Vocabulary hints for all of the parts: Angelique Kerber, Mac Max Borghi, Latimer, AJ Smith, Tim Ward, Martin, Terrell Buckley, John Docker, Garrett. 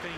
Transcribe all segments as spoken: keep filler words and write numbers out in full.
opinion.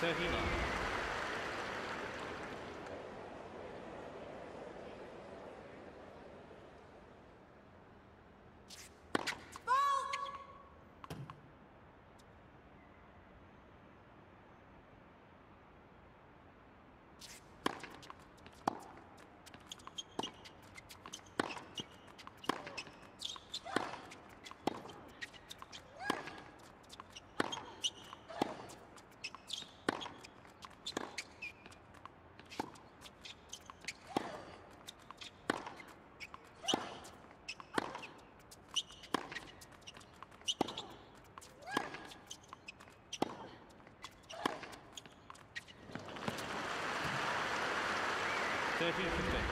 thirty-nine. thirteen percent.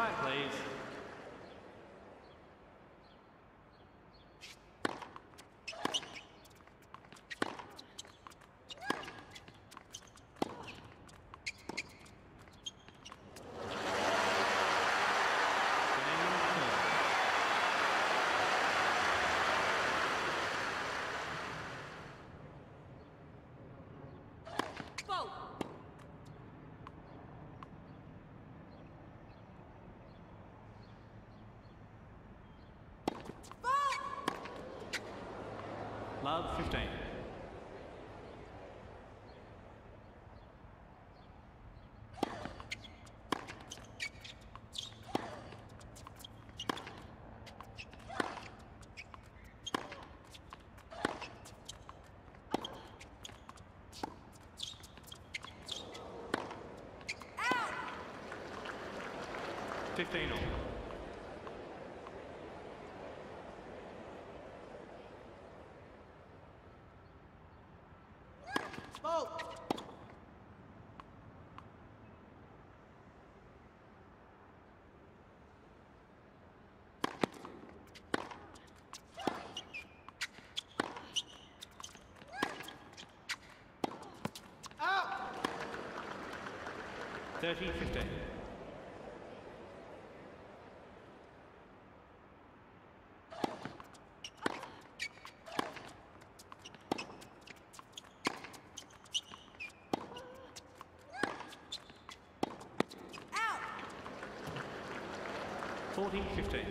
five, please. Love, fifteen. Out. fifteen all. Thirty, fifteen. Out. Forty, fifteen. fifteen all.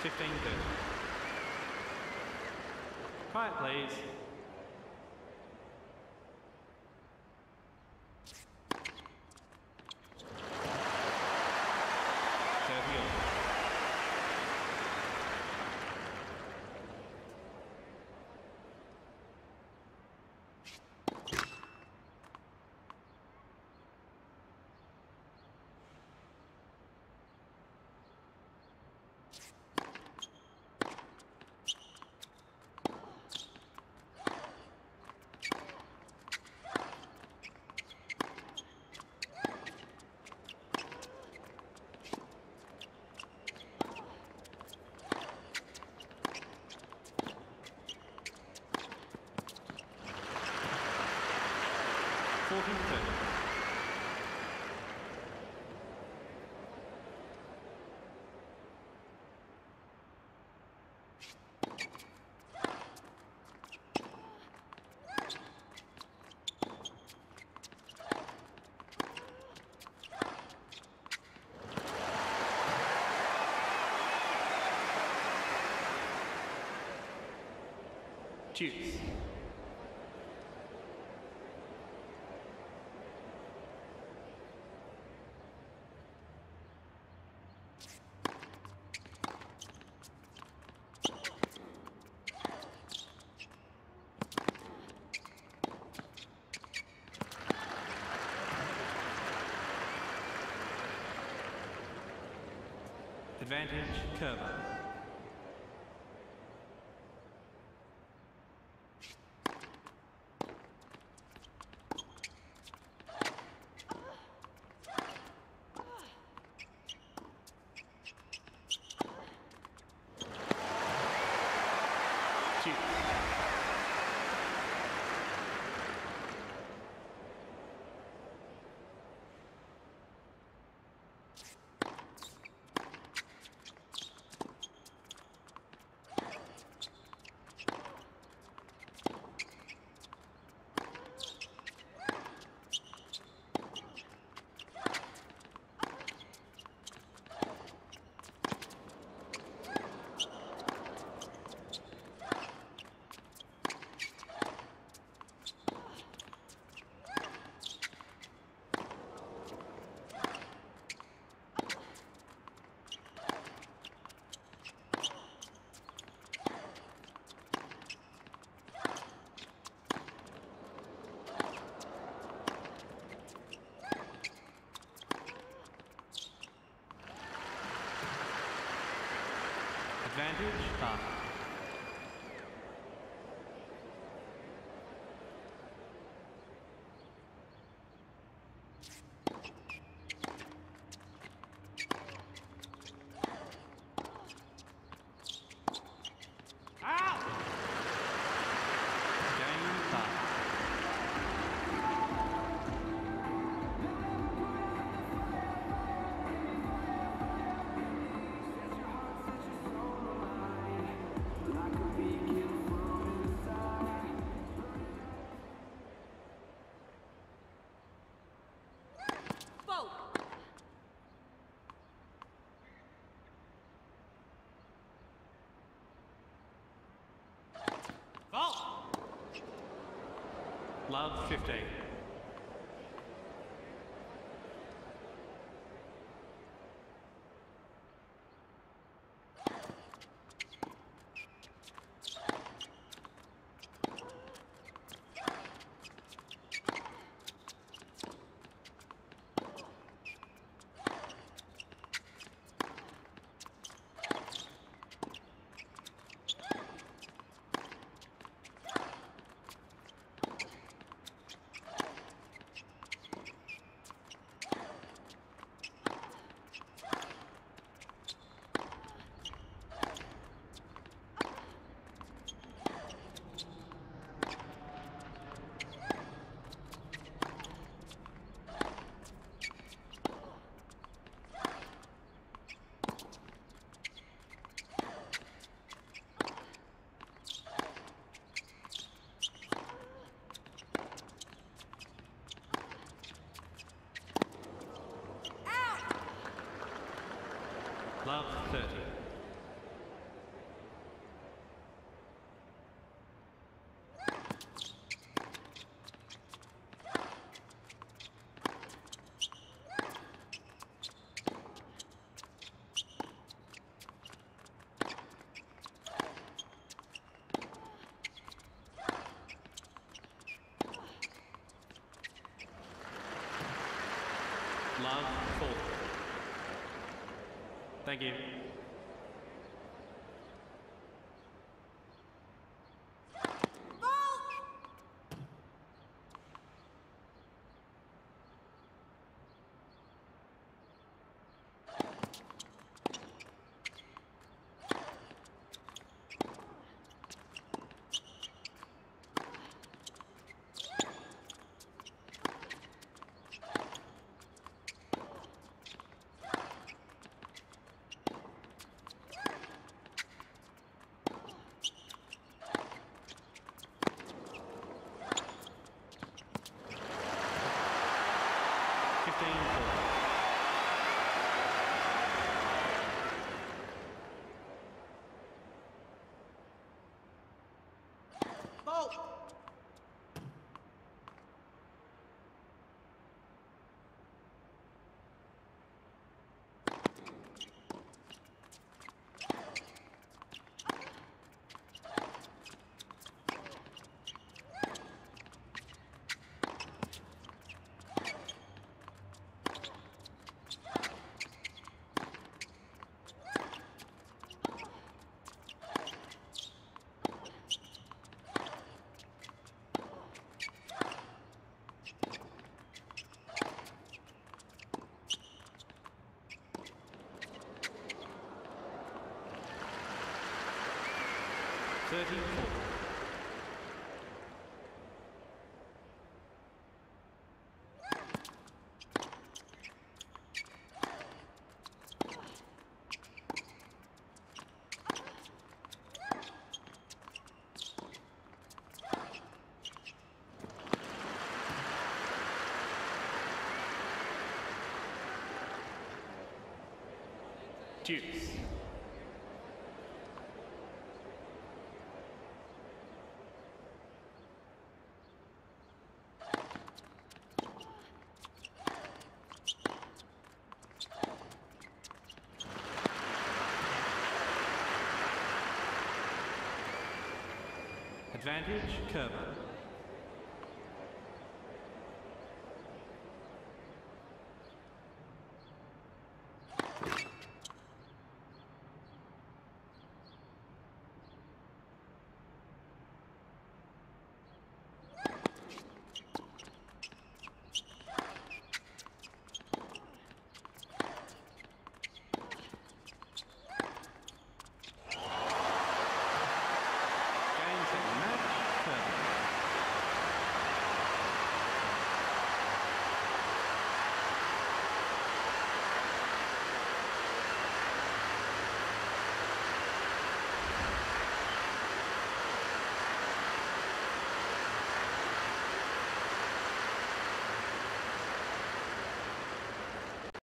fifteen, thirty. Quiet, please. fourteen, thirty. choose. Advantage, Kerber. Advantage, Parker. Out! Game, Love fifteen. Love thirty. Love four. Thank you. thirty-four. Deuce. Advantage, Kerber.